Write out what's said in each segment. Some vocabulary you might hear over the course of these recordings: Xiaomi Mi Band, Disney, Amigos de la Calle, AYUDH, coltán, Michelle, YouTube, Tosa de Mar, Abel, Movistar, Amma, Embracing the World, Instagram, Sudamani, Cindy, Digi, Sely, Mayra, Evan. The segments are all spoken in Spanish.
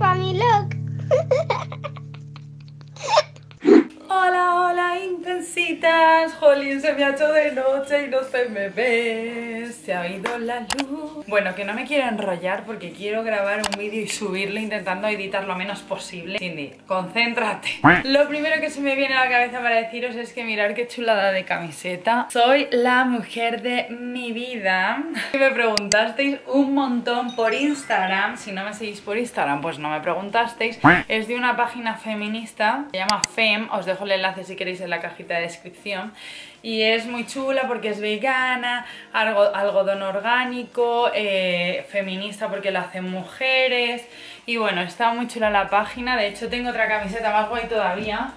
Mami, look. Hola, hola, intensitas. Jolín, se me ha hecho de noche y no se me ve. Se ha ido la luz. Bueno, que no me quiero enrollar porque quiero grabar un vídeo y subirlo intentando editar lo menos posible. Cindy, concéntrate. Lo primero que se me viene a la cabeza para deciros es que mirad qué chulada de camiseta. Soy la mujer de mi vida. Me preguntasteis un montón por Instagram. Si no me seguís por Instagram, pues no me preguntasteis. Es de una página feminista, se llama Fem. Os dejo el enlace si queréis en la cajita de descripción. Y es muy chula porque es vegana, algodón orgánico, feminista porque lo hacen mujeres. Y bueno, está muy chula la página. De hecho tengo otra camiseta más guay todavía.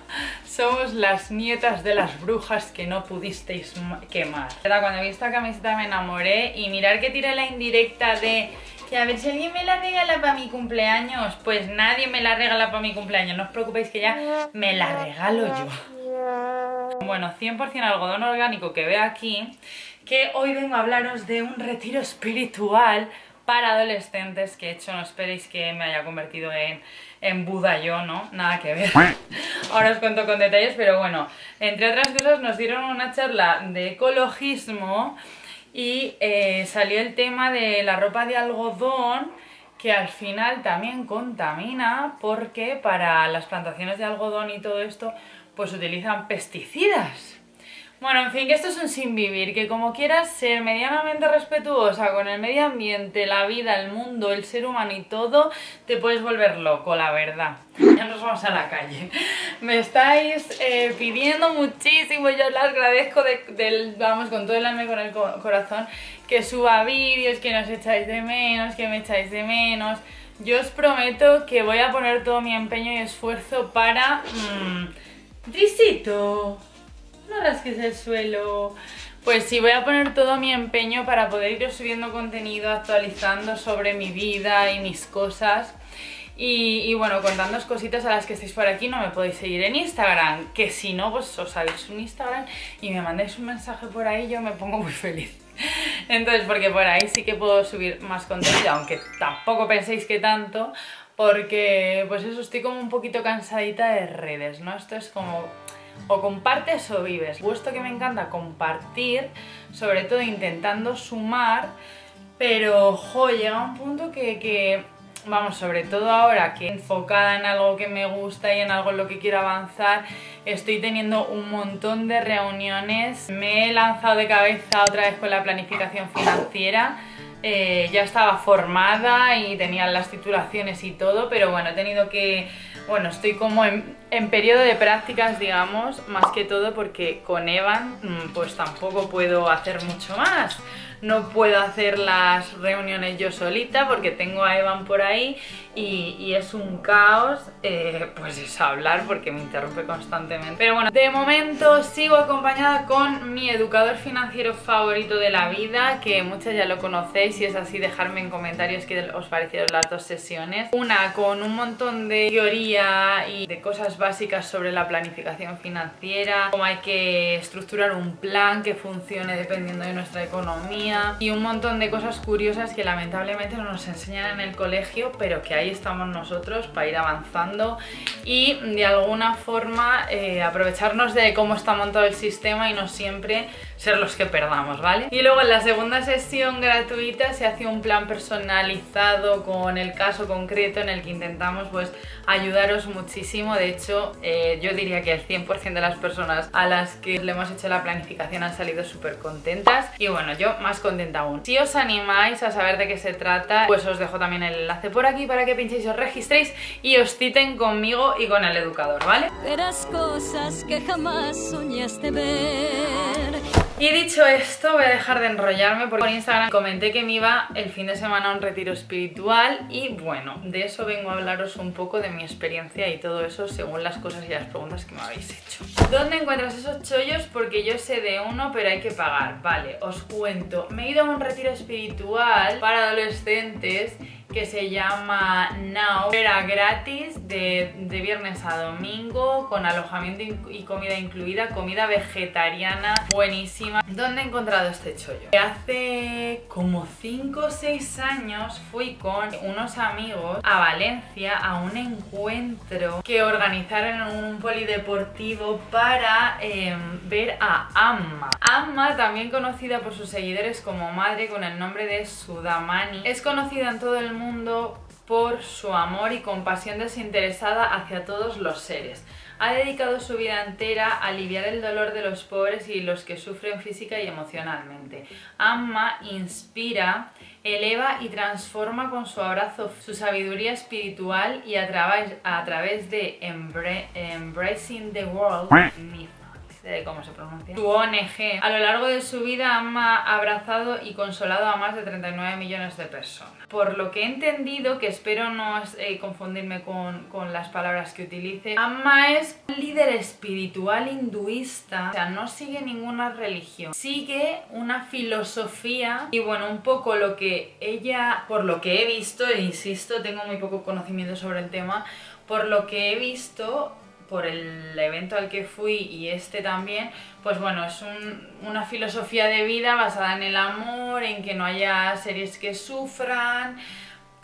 Somos las nietas de las brujas que no pudisteis quemar. Cuando vi esta camiseta me enamoré. Y mirar que tiré la indirecta de... Y a ver si alguien me la regala para mi cumpleaños. Pues nadie me la regala para mi cumpleaños. No os preocupéis que ya me la regalo yo. Bueno, 100% algodón orgánico que veo aquí. Que hoy vengo a hablaros de un retiro espiritual para adolescentes que he hecho. No esperéis que me haya convertido en Buda yo, ¿no? Nada que ver. Ahora os cuento con detalles, pero bueno. Entre otras cosas nos dieron una charla de ecologismo. Y salió el tema de la ropa de algodón, que al final también contamina porque para las plantaciones de algodón y todo esto pues utilizan pesticidas. Bueno, en fin, que esto es un sin vivir, que como quieras ser medianamente respetuosa con el medio ambiente, la vida, el mundo, el ser humano y todo, te puedes volver loco, la verdad. Ya nos vamos a la calle. Me estáis pidiendo muchísimo, yo os lo agradezco, vamos, con todo el alma y con el corazón, que suba vídeos, que nos echáis de menos, que me echáis de menos. Yo os prometo que voy a poner todo mi empeño y esfuerzo para... ¡Risito! No rasques el suelo. Pues sí, voy a poner todo mi empeño para poder ir subiendo contenido, actualizando sobre mi vida y mis cosas. Y bueno, contándoos cositas a las que estáis por aquí. No me podéis seguir en Instagram, que si no, pues os sabéis un Instagram y me mandáis un mensaje por ahí, yo me pongo muy feliz. Entonces, porque por ahí sí que puedo subir más contenido, aunque tampoco penséis que tanto, porque pues eso, estoy como un poquito cansadita de redes, ¿no? Esto es como... o compartes o vives. Puesto que me encanta compartir, sobre todo intentando sumar, pero jo, llega un punto que vamos, sobre todo ahora que enfocada en algo que me gusta y en algo en lo que quiero avanzar, estoy teniendo un montón de reuniones. Me he lanzado de cabeza otra vez con la planificación financiera. Ya estaba formada y tenía las titulaciones y todo, pero bueno, he tenido que... Bueno, estoy como en periodo de prácticas, digamos, más que todo porque con Evan pues tampoco puedo hacer mucho más. No puedo hacer las reuniones yo solita porque tengo a Evan por ahí y es un caos, pues es hablar porque me interrumpe constantemente. Pero bueno, de momento sigo acompañada con mi educador financiero favorito de la vida, que muchas ya lo conocéis. Si es así, dejadme en comentarios qué os parecieron las dos sesiones. Una con un montón de teoría y de cosas básicas sobre la planificación financiera, cómo hay que estructurar un plan que funcione dependiendo de nuestra economía. Y un montón de cosas curiosas que lamentablemente no nos enseñan en el colegio, pero que ahí estamos nosotros para ir avanzando y de alguna forma aprovecharnos de cómo está montado el sistema y no siempre ser los que perdamos, ¿vale? Y luego en la segunda sesión gratuita se hace un plan personalizado con el caso concreto en el que intentamos pues ayudaros muchísimo. De hecho, yo diría que el 100% de las personas a las que le hemos hecho la planificación han salido súper contentas y bueno, yo más contenta aún. Si os animáis a saber de qué se trata, pues os dejo también el enlace por aquí para que pinchéis, os registréis y os citen conmigo y con el educador, ¿vale? Verás cosas que jamás soñaste ver. Y dicho esto, voy a dejar de enrollarme porque por Instagram comenté que me iba el fin de semana a un retiro espiritual y bueno, de eso vengo a hablaros un poco, de mi experiencia y todo eso según las cosas y las preguntas que me habéis hecho. ¿Dónde encuentras esos chollos? Porque yo sé de uno, pero hay que pagar. Vale, os cuento. Me he ido a un retiro espiritual para adolescentes que se llama Now. Era gratis de viernes a domingo, con alojamiento y comida incluida, comida vegetariana buenísima. ¿Dónde he encontrado este chollo? Hace como 5 o 6 años fui con unos amigos a Valencia a un encuentro que organizaron en un polideportivo para ver a Amma. Amma, también conocida por sus seguidores como madre con el nombre de Sudamani, es conocida en todo el mundo por su amor y compasión desinteresada hacia todos los seres. Ha dedicado su vida entera a aliviar el dolor de los pobres y los que sufren física y emocionalmente. Amma inspira, eleva y transforma con su abrazo, su sabiduría espiritual, y a través de Embracing the World, de cómo se pronuncia, su ONG. A lo largo de su vida, Amma ha abrazado y consolado a más de 39 millones de personas. Por lo que he entendido, que espero no confundirme con las palabras que utilice, Amma es un líder espiritual hinduista, o sea, no sigue ninguna religión, sigue una filosofía. Y bueno, un poco lo que ella, por lo que he visto, e insisto, tengo muy poco conocimiento sobre el tema, por lo que he visto, por el evento al que fui y este también, pues bueno, es una filosofía de vida basada en el amor, en que no haya seres que sufran,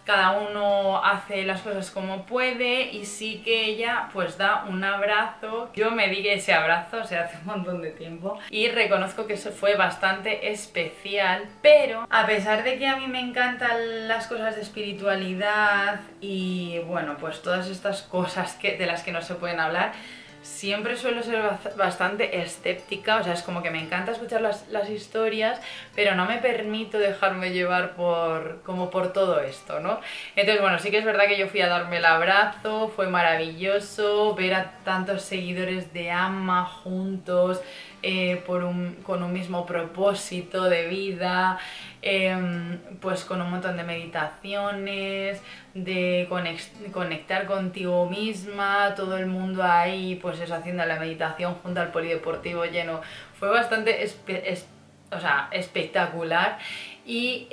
cada uno hace las cosas como puede, y sí que ella pues da un abrazo. Yo me di ese abrazo, o sea, hace un montón de tiempo, y reconozco que eso fue bastante especial. Pero a pesar de que a mí me encantan las cosas de espiritualidad y bueno, pues todas estas cosas de las que no se pueden hablar, siempre suelo ser bastante escéptica, o sea, es como que me encanta escuchar las historias, pero no me permito dejarme llevar por todo esto, ¿no? Entonces, bueno, sí que es verdad que yo fui a darme el abrazo, fue maravilloso ver a tantos seguidores de Amma juntos, con un mismo propósito de vida, pues con un montón de meditaciones, de conectar contigo misma, todo el mundo ahí, pues eso, haciendo la meditación junto al polideportivo lleno. Fue bastante espectacular, y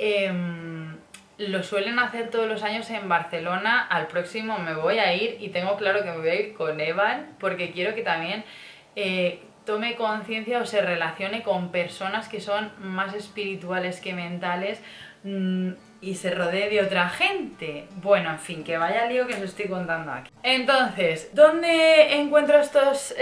lo suelen hacer todos los años en Barcelona. Al próximo me voy a ir, y tengo claro que me voy a ir con Evan, porque quiero que también tome conciencia o se relacione con personas que son más espirituales que mentales, y se rodee de otra gente. Bueno, en fin, que vaya lío que os estoy contando aquí. Entonces, ¿dónde encuentro estos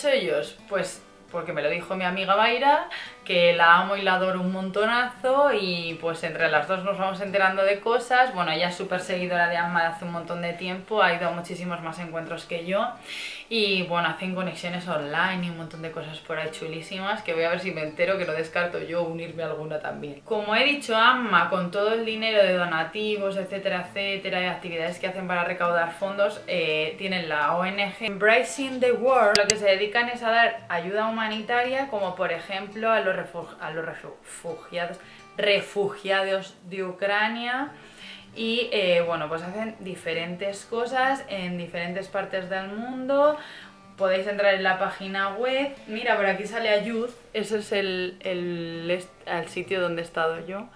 chollos? Pues porque me lo dijo mi amiga Mayra, que la amo y la adoro un montonazo, y pues entre las dos nos vamos enterando de cosas. Bueno, ella es súper seguidora de Amma hace un montón de tiempo, ha ido a muchísimos más encuentros que yo, y bueno, hacen conexiones online y un montón de cosas por ahí chulísimas, que voy a ver si me entero, que no descarto yo unirme a alguna también. Como he dicho, Amma, con todo el dinero de donativos, etcétera, etcétera, y actividades que hacen para recaudar fondos, tienen la ONG Embracing the World. Lo que se dedican es a dar ayuda humanitaria, como por ejemplo a los refugiados de Ucrania, y bueno, pues hacen diferentes cosas en diferentes partes del mundo. Podéis entrar en la página web. Mira, por aquí sale AYUDH, ese es el sitio donde he estado yo.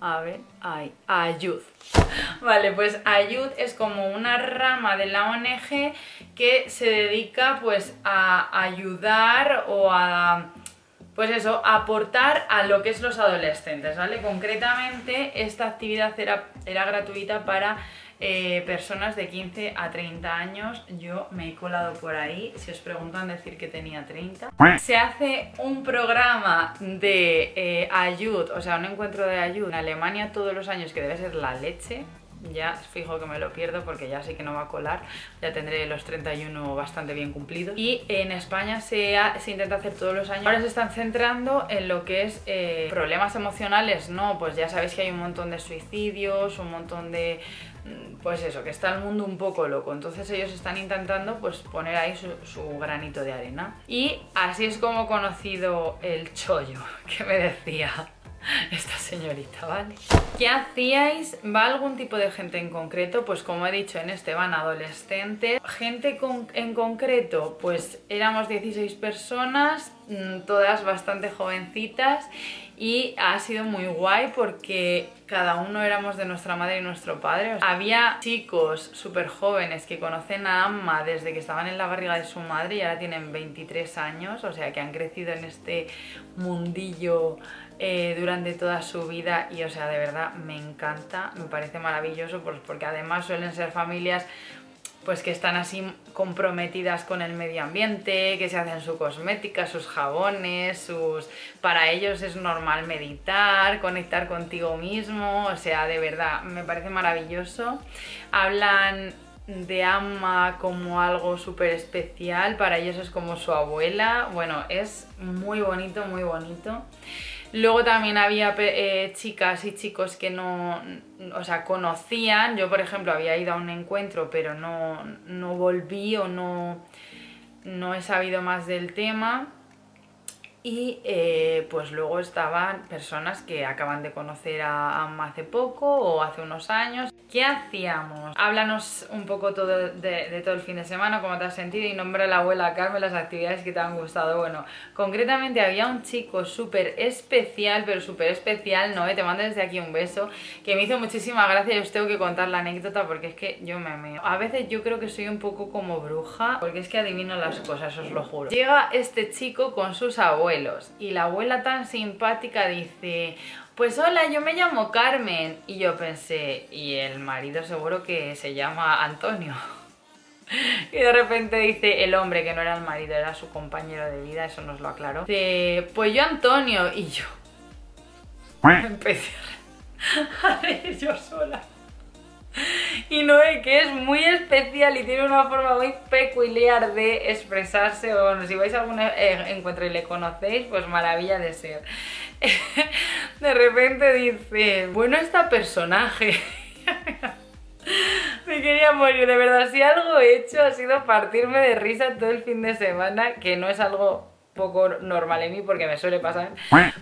A ver, ahí, AYUDH. Vale, pues AYUDH es como una rama de la ONG que se dedica pues a ayudar o a, pues eso, aportar a lo que es los adolescentes, ¿vale? Concretamente, esta actividad era gratuita para personas de 15 a 30 años. Yo me he colado por ahí, si os preguntan, decir que tenía 30. Se hace un programa de AYUDH, o sea, un encuentro de AYUDH en Alemania todos los años, que debe ser la leche. Ya fijo que me lo pierdo, porque ya sé que no va a colar, ya tendré los 31 bastante bien cumplidos. Y en España se intenta hacer todos los años. Ahora se están centrando en lo que es problemas emocionales, ¿no? Pues ya sabéis que hay un montón de suicidios, un montón de, pues eso, que está el mundo un poco loco. Entonces ellos están intentando pues poner ahí su granito de arena. Y así es como he conocido el chollo que me decía esta señorita, ¿vale? ¿Qué hacíais? ¿Va algún tipo de gente en concreto? Pues como he dicho, en este van adolescentes. Gente en concreto, pues éramos 16 personas, todas bastante jovencitas, y ha sido muy guay porque cada uno éramos de nuestra madre y nuestro padre. Había chicos súper jóvenes que conocen a Amma desde que estaban en la barriga de su madre y ahora tienen 23 años, o sea que han crecido en este mundillo durante toda su vida y, o sea, de verdad me encanta, me parece maravilloso, pues porque además suelen ser familias pues que están así comprometidas con el medio ambiente, que se hacen su cosmética, sus jabones, sus... Para ellos es normal meditar, conectar contigo mismo, o sea, de verdad, me parece maravilloso. Hablan de Amma como algo súper especial, para ellos es como su abuela, bueno, es muy bonito, muy bonito. Luego también había chicas y chicos que no, o sea, conocían. Yo, por ejemplo, había ido a un encuentro, pero no volví o no he sabido más del tema. Y pues luego estaban personas que acaban de conocer a Amma hace poco o hace unos años. ¿Qué hacíamos? Háblanos un poco todo de todo el fin de semana, cómo te has sentido y nombra a la abuela Carmen las actividades que te han gustado. Bueno, concretamente había un chico súper especial, pero súper especial, Noé, te mando desde aquí un beso, que me hizo muchísima gracia y os tengo que contar la anécdota porque es que yo me meo. A veces yo creo que soy un poco como bruja porque es que adivino las cosas, os lo juro. Llega este chico con sus abuelos y la abuela tan simpática dice: pues hola, yo me llamo Carmen. Y yo pensé, y el marido seguro que se llama Antonio. Y de repente dice el hombre, que no era el marido, era su compañero de vida, eso nos lo aclaró, dice: pues yo Antonio. Y yo empecé a reír yo sola. Y Noé, que es muy especial y tiene una forma muy peculiar de expresarse, o bueno, si vais a algún encuentro y le conocéis, pues maravilla de ser. De repente dice: bueno, esta personaje. Me quería morir, de verdad, si algo he hecho ha sido partirme de risa todo el fin de semana, que no es algo poco normal en mí porque me suele pasar,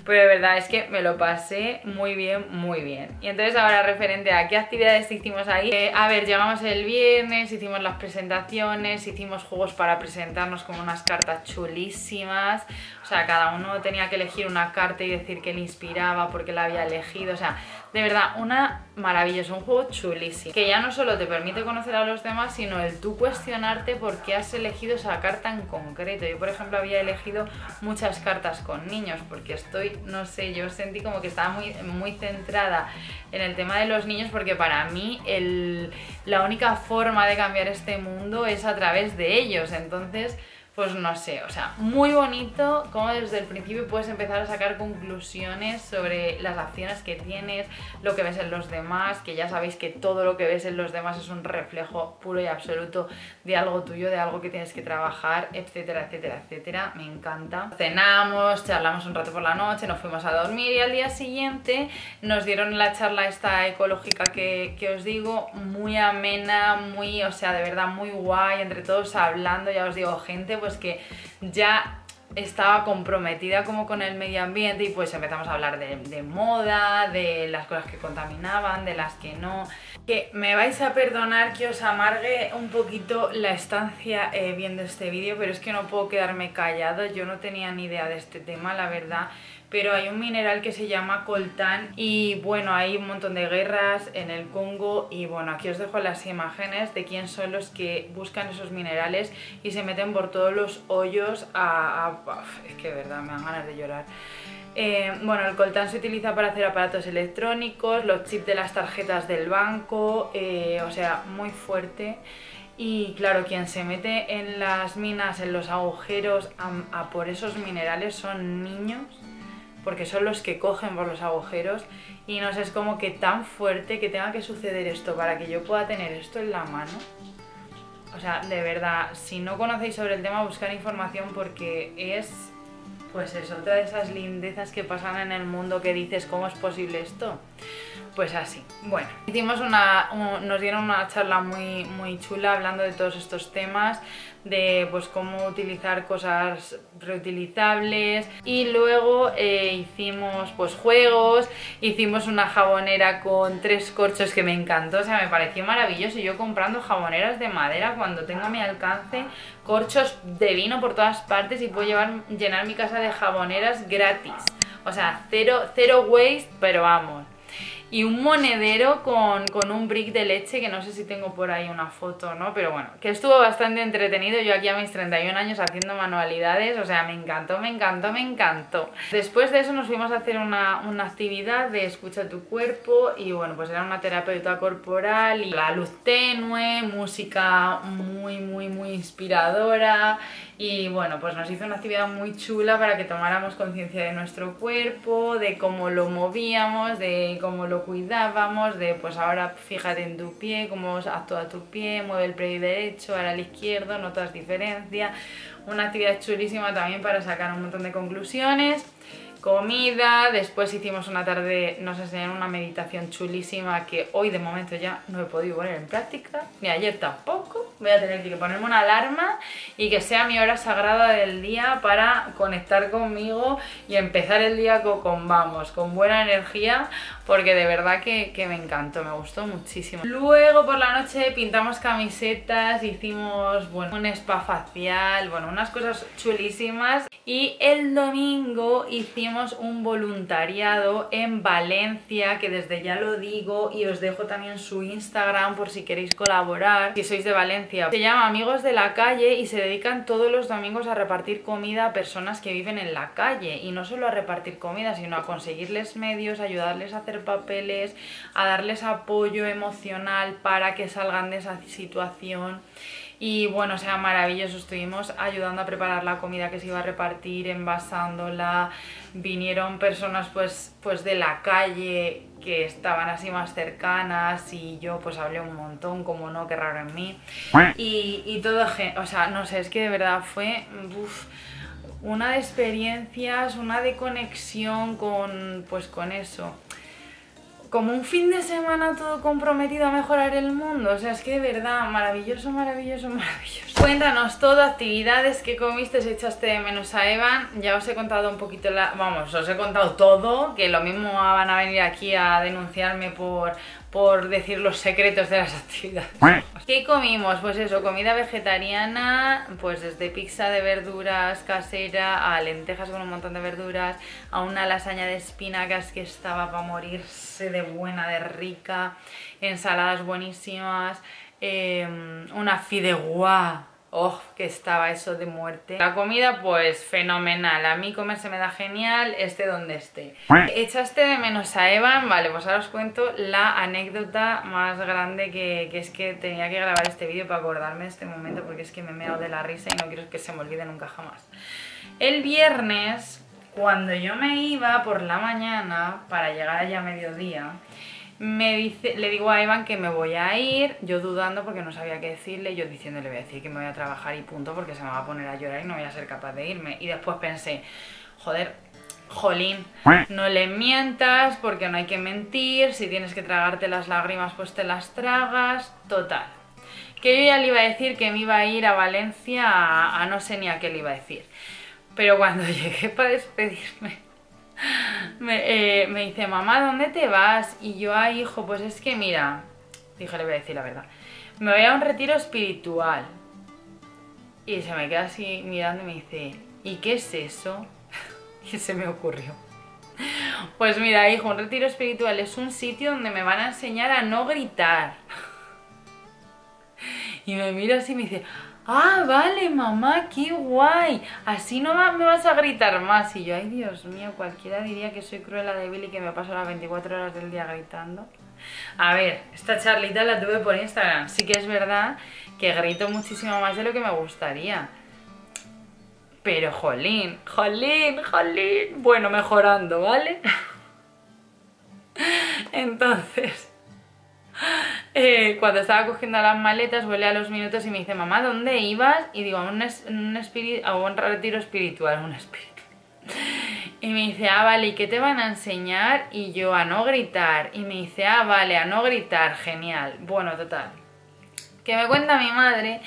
pero de verdad es que me lo pasé muy bien, muy bien. Y entonces ahora, referente a qué actividades hicimos ahí, a ver, llegamos el viernes, hicimos las presentaciones, hicimos juegos para presentarnos como unas cartas chulísimas, o sea, cada uno tenía que elegir una carta y decir que le inspiraba porque la había elegido, o sea, de verdad, una maravillosa, un juego chulísimo, que ya no solo te permite conocer a los demás, sino el tú cuestionarte por qué has elegido esa carta en concreto. Yo, por ejemplo, había elegido muchas cartas con niños, porque estoy, no sé, yo sentí como que estaba muy centrada en el tema de los niños, porque para mí la única forma de cambiar este mundo es a través de ellos, entonces... Pues no sé, o sea, muy bonito como desde el principio puedes empezar a sacar conclusiones sobre las acciones que tienes, lo que ves en los demás, que ya sabéis que todo lo que ves en los demás es un reflejo puro y absoluto de algo tuyo, de algo que tienes que trabajar, etcétera, etcétera, etcétera. Me encanta. Cenamos, charlamos un rato por la noche, nos fuimos a dormir y al día siguiente nos dieron la charla esta ecológica que os digo, muy amena, muy, o sea, de verdad muy guay, entre todos hablando, ya os digo, gente pues que ya estaba comprometida como con el medio ambiente y pues empezamos a hablar de moda, de las cosas que contaminaban, de las que no. Que me vais a perdonar que os amargue un poquito la estancia viendo este vídeo, pero es que no puedo quedarme callado, yo no tenía ni idea de este tema, la verdad. Pero hay un mineral que se llama coltán y bueno, hay un montón de guerras en el Congo y bueno, aquí os dejo las imágenes de quién son los que buscan esos minerales y se meten por todos los hoyos es que de verdad, me dan ganas de llorar. Bueno, el coltán se utiliza para hacer aparatos electrónicos, los chips de las tarjetas del banco, o sea, muy fuerte. Y claro, quien se mete en las minas, en los agujeros a por esos minerales son niños, porque son los que cogen por los agujeros y no sé, es como que tan fuerte que tenga que suceder esto para que yo pueda tener esto en la mano. O sea, de verdad, si no conocéis sobre el tema, buscar información porque es, pues es otra de esas lindezas que pasan en el mundo que dices, ¿cómo es posible esto? Pues así. Bueno, hicimos nos dieron una charla muy, muy chula hablando de todos estos temas, de pues cómo utilizar cosas reutilizables y luego hicimos pues juegos, hicimos una jabonera con 3 corchos que me encantó, o sea, me pareció maravilloso, yo comprando jaboneras de madera cuando tengo a mi alcance, corchos de vino por todas partes y puedo llenar mi casa de jaboneras gratis. O sea, cero waste, pero vamos. Y un monedero con un brick de leche, que no sé si tengo por ahí una foto, ¿no? Pero bueno, que estuvo bastante entretenido. Yo aquí a mis 31 años haciendo manualidades, o sea, me encantó, me encantó, me encantó. Después de eso nos fuimos a hacer una actividad de escucha tu cuerpo y bueno, pues era una terapeuta corporal y la luz tenue, música muy, muy, muy inspiradora y bueno, pues nos hizo una actividad muy chula para que tomáramos conciencia de nuestro cuerpo, de cómo lo movíamos, de cómo lo cuidábamos, de pues ahora fíjate en tu pie, cómo actúa tu pie, mueve el pie derecho, ahora el izquierdo, notas diferencia. Una actividad chulísima también para sacar un montón de conclusiones. Comida, después hicimos una tarde, nos enseñaron una meditación chulísima que hoy de momento ya no he podido poner en práctica, ni ayer tampoco. Voy a tener que ponerme una alarma y que sea mi hora sagrada del día para conectar conmigo y empezar el día con buena energía, porque de verdad que me encantó, me gustó muchísimo. Luego por la noche pintamos camisetas, hicimos bueno, un spa facial, bueno, unas cosas chulísimas. Y el domingo hicimos un voluntariado en Valencia, que desde ya lo digo y os dejo también su Instagram por si queréis colaborar, si sois de Valencia. Se llama Amigos de la Calle y se dedican todos los domingos a repartir comida a personas que viven en la calle, y no solo a repartir comida, sino a conseguirles medios, ayudarles a hacer papeles, a darles apoyo emocional para que salgan de esa situación. Y bueno, o sea, maravilloso, estuvimos ayudando a preparar la comida que se iba a repartir, envasándola. Vinieron personas pues de la calle que estaban así más cercanas y yo pues hablé un montón, como no, qué raro en mí. Y todo, o sea, no sé, es que de verdad fue... Uf, una de experiencias, una de conexión con, pues con eso. Como un fin de semana todo comprometido a mejorar el mundo. O sea, es que de verdad, maravilloso, maravilloso, maravilloso. Cuéntanos todo, actividades que comiste, si echaste de menos a Evan. Ya os he contado un poquito, vamos, os he contado todo. Que lo mismo van a venir aquí a denunciarme por decir los secretos de las actividades. ¿Qué comimos? Pues eso, comida vegetariana, pues desde pizza de verduras casera a lentejas con un montón de verduras, a una lasaña de espinacas que estaba para morirse de buena, de rica, ensaladas buenísimas, una fideuá. ¡Oh! Que estaba eso de muerte. La comida, pues fenomenal. A mí comer se me da genial, esté donde esté. ¿Echaste de menos a Evan? Vale, pues ahora os cuento la anécdota más grande que es que tenía que grabar este vídeo para acordarme de este momento, porque es que me he meado de la risa y no quiero que se me olvide nunca jamás. El viernes, cuando yo me iba por la mañana para llegar allá a mediodía, le digo a Evan que me voy a ir, yo dudando porque no sabía qué decirle, yo diciéndole, voy a decir que me voy a trabajar y punto, porque se me va a poner a llorar y no voy a ser capaz de irme. Y después pensé, joder, jolín, no le mientas porque no hay que mentir, si tienes que tragarte las lágrimas pues te las tragas, total. Que yo ya le iba a decir que me iba a ir a Valencia a no sé ni a qué le iba a decir. Pero cuando llegué para despedirme, me dice, mamá, ¿dónde te vas? Y yo, ay, hijo, pues es que mira, dije, le voy a decir la verdad, me voy a un retiro espiritual. Y se me queda así mirando y me dice, ¿y qué es eso? Y se me ocurrió, pues mira, hijo, un retiro espiritual es un sitio donde me van a enseñar a no gritar. Y me mira así y me dice, ah, vale, mamá, qué guay, así no me vas a gritar más. Y yo, ay, Dios mío, cualquiera diría que soy cruel, débil y que me paso las 24 horas del día gritando. A ver, esta charlita la tuve por Instagram. Sí que es verdad que grito muchísimo más de lo que me gustaría, pero jolín, jolín, jolín, bueno, mejorando, ¿vale? Entonces... cuando estaba cogiendo las maletas, vuelve a los minutos y me dice, mamá, ¿dónde ibas? Y digo, a un retiro espiritual, Y me dice, ah, vale, ¿y qué te van a enseñar? Y yo, a no gritar. Y me dice, ah, vale, a no gritar, genial. Bueno, total, que me cuenta mi madre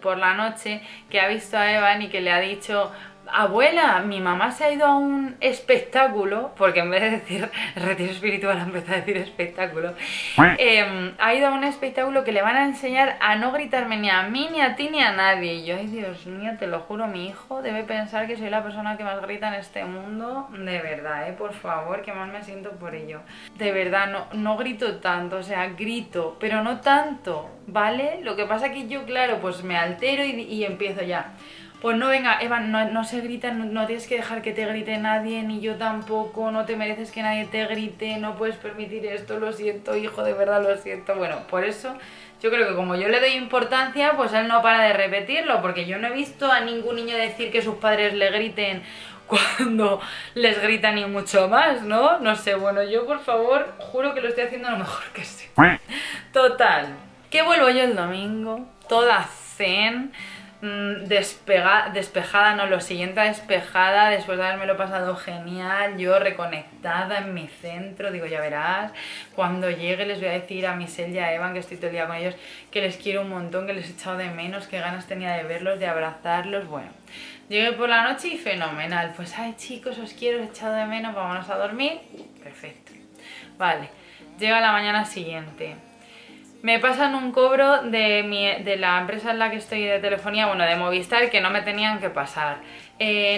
por la noche que ha visto a Evan y que le ha dicho, abuela, mi mamá se ha ido a un espectáculo, porque en vez de decir retiro espiritual empezó a decir espectáculo, ha ido a un espectáculo que le van a enseñar a no gritarme ni a mí, ni a ti, ni a nadie. Y yo, ay Dios mío, te lo juro, mi hijo debe pensar que soy la persona que más grita en este mundo, de verdad, por favor, que más me siento por ello. De verdad, no grito tanto, o sea, grito, pero no tanto, ¿vale? Lo que pasa que yo, claro, pues me altero y empiezo ya. Pues no, venga, Evan, no se grita, no tienes que dejar que te grite nadie, ni yo tampoco, no te mereces que nadie te grite, no puedes permitir esto, lo siento, hijo, de verdad lo siento. Bueno, por eso yo creo que como yo le doy importancia, pues él no para de repetirlo, porque yo no he visto a ningún niño decir que sus padres le griten cuando les gritan y mucho más, ¿no? No sé, bueno, yo por favor juro que lo estoy haciendo lo mejor que sé. Total, que vuelvo yo el domingo, toda zen, despejada, no, lo siguiente a despejada, después de haberme lo pasado genial, yo reconectada en mi centro. Digo, ya verás, cuando llegue les voy a decir a Michelle y a Evan, que estoy todo el día con ellos, que les quiero un montón, que les he echado de menos, que ganas tenía de verlos, de abrazarlos. Bueno, llegué por la noche y fenomenal, pues ay chicos, os quiero, os he echado de menos, vámonos a dormir, perfecto. Vale, llega la mañana siguiente. Me pasan un cobro de la empresa en la que estoy de telefonía, bueno, de Movistar, que no me tenían que pasar.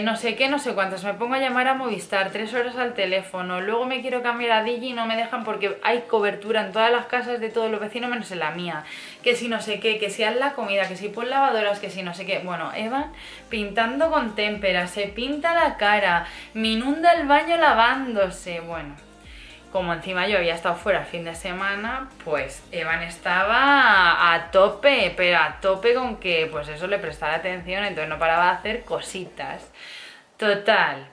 No sé qué, no sé cuántos, me pongo a llamar a Movistar, 3 horas al teléfono, luego me quiero cambiar a Digi y no me dejan porque hay cobertura en todas las casas de todos los vecinos menos en la mía. Que si no sé qué, que si haz la comida, que si pon lavadoras, que si no sé qué. Bueno, Evan pintando con témpera, se pinta la cara, me inunda el baño lavándose, bueno. Como encima yo había estado fuera el fin de semana, pues Evan estaba a tope, pero a tope con que pues eso le prestara atención, entonces no paraba de hacer cositas. Total,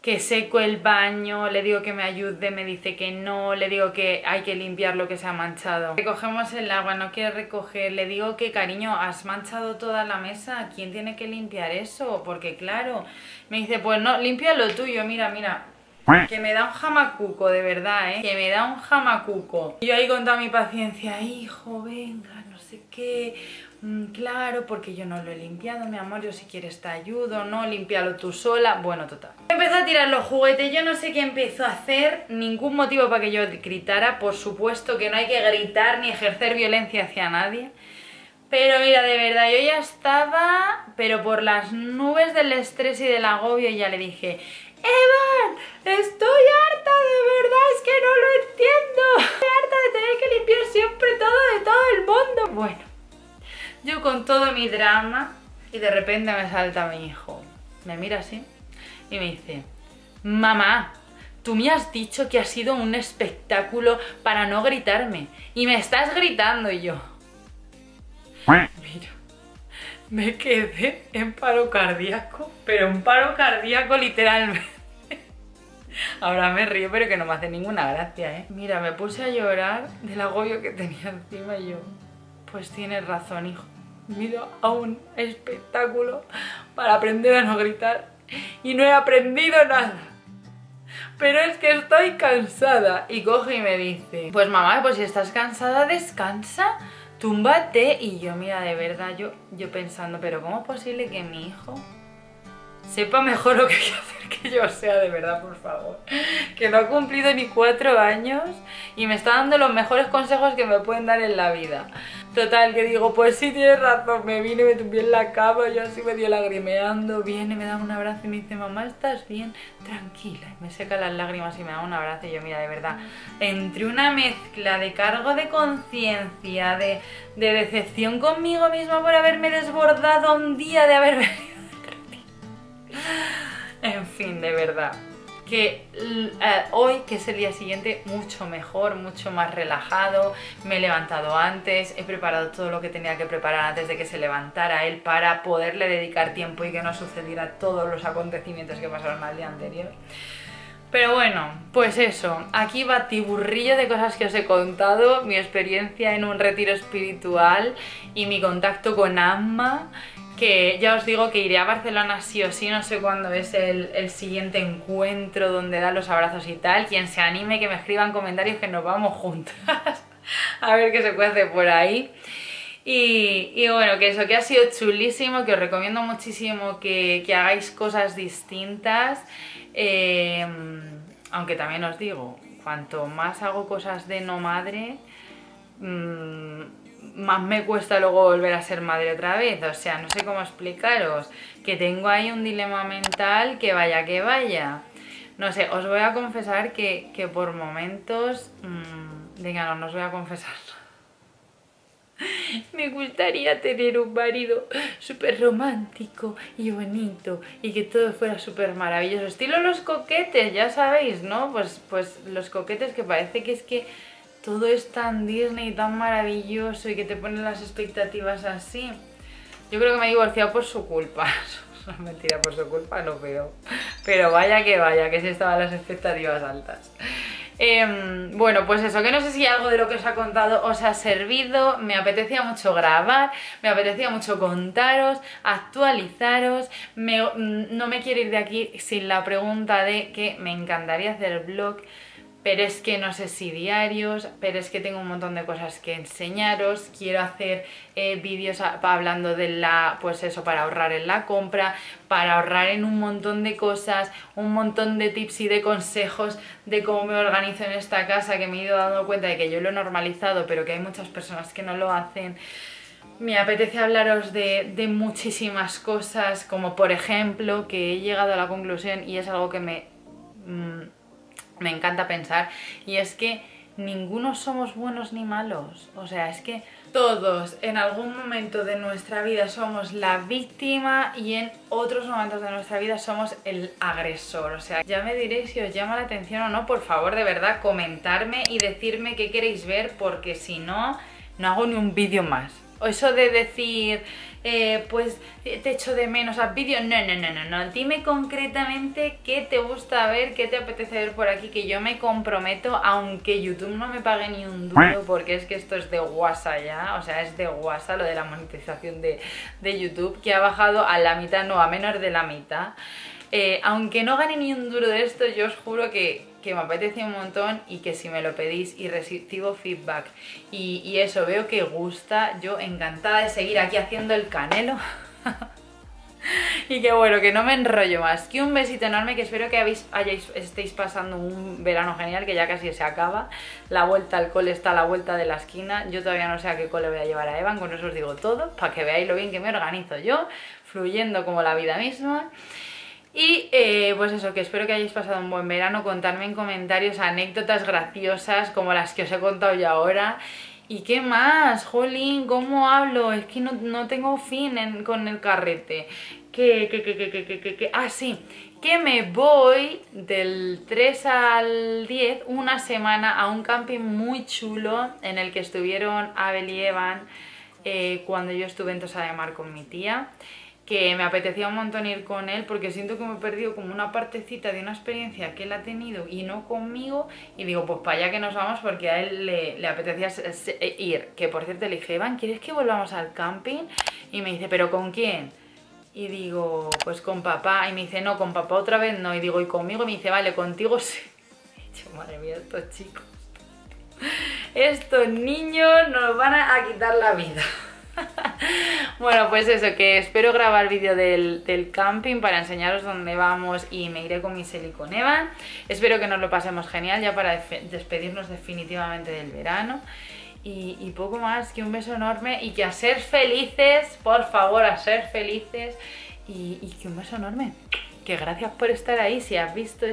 que seco el baño, le digo que me ayude, me dice que no, le digo que hay que limpiar lo que se ha manchado. Recogemos el agua, no quiere recoger, le digo que cariño, has manchado toda la mesa, ¿quién tiene que limpiar eso? Porque claro, me dice, pues no, limpia lo tuyo, mira, mira. Que me da un jamacuco, de verdad, que me da un jamacuco. Y yo ahí con toda mi paciencia, hijo, venga, no sé qué, claro, porque yo no lo he limpiado, mi amor, yo si quieres te ayudo, no, límpialo tú sola, bueno, total. Empezó a tirar los juguetes, yo no sé qué empezó a hacer, ningún motivo para que yo gritara, por supuesto que no hay que gritar ni ejercer violencia hacia nadie. Pero mira, de verdad, yo ya estaba, pero por las nubes del estrés y del agobio, y ya le dije, Evan, estoy harta, de verdad, es que no lo entiendo. Estoy harta de tener que limpiar siempre todo de todo el mundo. Bueno, yo con todo mi drama, y de repente me salta mi hijo. Me mira así y me dice, mamá, tú me has dicho que ha sido un espectáculo para no gritarme, y me estás gritando. Y yo, mira, me quedé en paro cardíaco, pero un paro cardíaco literalmente. Ahora me río, pero que no me hace ninguna gracia, Mira, me puse a llorar del agobio que tenía encima y yo, pues tienes razón, hijo. Miro a un espectáculo para aprender a no gritar y no he aprendido nada. Pero es que estoy cansada. Y coge y me dice, pues mamá, pues si estás cansada, descansa, túmbate. Y yo, mira, de verdad, yo pensando, pero ¿cómo es posible que mi hijo sepa mejor lo que hay que hacer que yo? O sea, de verdad, por favor, que no ha cumplido ni 4 años y me está dando los mejores consejos que me pueden dar en la vida. Total, que digo, pues sí, tienes razón. Me vine, me tumbé en la cama, yo así medio lagrimeando. Viene, me da un abrazo y me dice, mamá, ¿estás bien? Tranquila. Y me seca las lágrimas y me da un abrazo. Y yo, mira, de verdad, entre una mezcla de cargo de conciencia, de decepción conmigo misma por haberme desbordado un día de haber venido. En fin, de verdad, que hoy, que es el día siguiente, mucho mejor, mucho más relajado, me he levantado antes, he preparado todo lo que tenía que preparar antes de que se levantara él para poderle dedicar tiempo y que no sucediera todos los acontecimientos que pasaron al día anterior. Pero bueno, pues eso, aquí va batiburrillo de cosas que os he contado, mi experiencia en un retiro espiritual y mi contacto con Amma, que ya os digo que iré a Barcelona sí o sí, no sé cuándo es el siguiente encuentro donde dan los abrazos y tal. Quien se anime, que me escriban comentarios, que nos vamos juntas a ver qué se puede hacer por ahí. Y bueno, que eso, que ha sido chulísimo, que os recomiendo muchísimo que hagáis cosas distintas, aunque también os digo, cuanto más hago cosas de no madre, más me cuesta luego volver a ser madre otra vez. O sea, no sé cómo explicaros, que tengo ahí un dilema mental que vaya que vaya. No sé, os voy a confesar que por momentos, venga, no os voy a confesar. Me gustaría tener un marido súper romántico y bonito y que todo fuera súper maravilloso, estilo los coquetes, ya sabéis, ¿no? Pues los coquetes, que parece que es que todo es tan Disney, tan maravilloso, y que te ponen las expectativas así. Yo creo que me he divorciado por su culpa. Mentira, por su culpa no, pero vaya, que sí estaban las expectativas altas. Bueno, pues eso, que no sé si algo de lo que os ha contado os ha servido. Me apetecía mucho grabar, me apetecía mucho contaros, actualizaros. No me quiero ir de aquí sin la pregunta de que me encantaría hacer vlog, pero es que no sé si diarios, pero es que tengo un montón de cosas que enseñaros. Quiero hacer vídeos hablando de pues eso, para ahorrar en la compra, para ahorrar en un montón de cosas, un montón de tips y de consejos de cómo me organizo en esta casa, que me he ido dando cuenta de que yo lo he normalizado, pero que hay muchas personas que no lo hacen. Me apetece hablaros de muchísimas cosas, como por ejemplo, que he llegado a la conclusión, y es algo que me encanta pensar, y es que ninguno somos buenos ni malos. O sea, es que todos en algún momento de nuestra vida somos la víctima y en otros momentos de nuestra vida somos el agresor. O sea, ya me diréis si os llama la atención o no. Por favor, de verdad, comentarme y decirme qué queréis ver, porque si no, no hago ni un vídeo más. O eso de decir, pues te echo de menos al vídeo, no, dime concretamente qué te gusta ver, qué te apetece ver por aquí, que yo me comprometo, aunque YouTube no me pague ni un duro, porque es que esto es de guasa ya, o sea, es de guasa lo de la monetización de YouTube, que ha bajado a la mitad, no, a menos de la mitad. Aunque no gane ni un duro de esto, yo os juro que me apetece un montón, y que si me lo pedís y recibo feedback y eso, veo que gusta, yo encantada de seguir aquí haciendo el canelo. Y que bueno, que no me enrollo más, que un besito enorme, que espero que estéis pasando un verano genial, que ya casi se acaba, la vuelta al cole está a la vuelta de la esquina. Yo todavía no sé a qué cole voy a llevar a Evan, con eso os digo todo, para que veáis lo bien que me organizo yo, fluyendo como la vida misma. Y pues eso, que espero que hayáis pasado un buen verano. Contadme en comentarios anécdotas graciosas como las que os he contado yo ahora. ¿Y qué más? Jolín, ¿cómo hablo? Es que no tengo fin con el carrete. Ah, sí, que me voy del 3 al 10 una semana a un camping muy chulo en el que estuvieron Abel y Evan cuando yo estuve en Tosa de Mar con mi tía, que me apetecía un montón ir con él, porque siento que me he perdido como una partecita de una experiencia que él ha tenido y no conmigo, y digo, pues para allá que nos vamos, porque a él le apetecía ir. Que por cierto le dije, Evan, ¿quieres que volvamos al camping? Y me dice, ¿pero con quién? Y digo, pues con papá. Y me dice, no, con papá otra vez no. Y digo, ¿y conmigo? Y me dice, vale, contigo sí. Y yo, madre mía, estos chicos, estos niños nos van a quitar la vida. Bueno, pues eso, que espero grabar vídeo del camping para enseñaros dónde vamos, y me iré con mi Sely y con Evan. Espero que nos lo pasemos genial ya para despedirnos definitivamente del verano. Y poco más, que un beso enorme, y que a ser felices, por favor, a ser felices. Y que un beso enorme, que gracias por estar ahí. Si has visto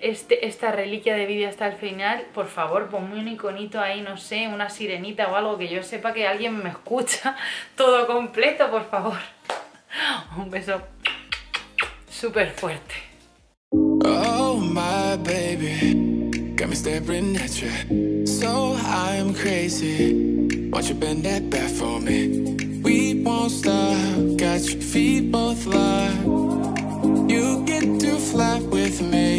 esta reliquia de vídeo hasta el final, por favor ponme un iconito ahí, no sé, una sirenita o algo, que yo sepa que alguien me escucha todo completo, por favor. Un beso súper fuerte. Oh my baby, got me staring at you, so I'm crazy, won't you bend that back for me, we won't stop, got your feet both locked, you get to fly with me.